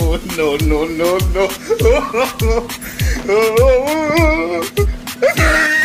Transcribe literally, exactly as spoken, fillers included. Oh, no, no, no, no.